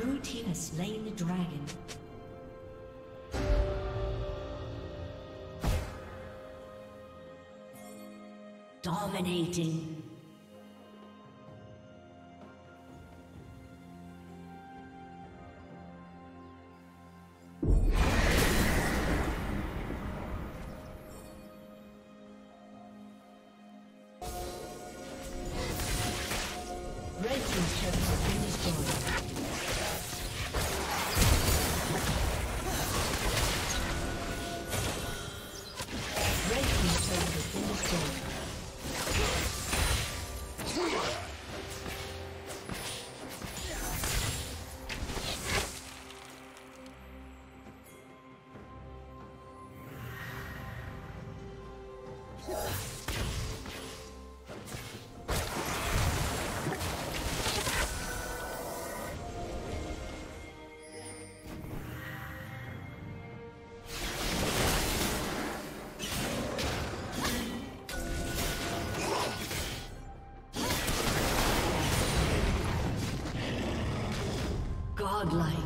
Blue team has slain the dragon. Dominating. Godlike.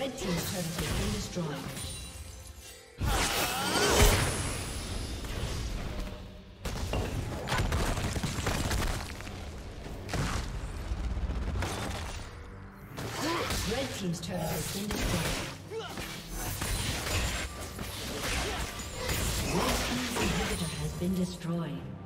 Red team's turret has been destroyed. Team's turret has been destroyed. Red team's inhibitor has been destroyed.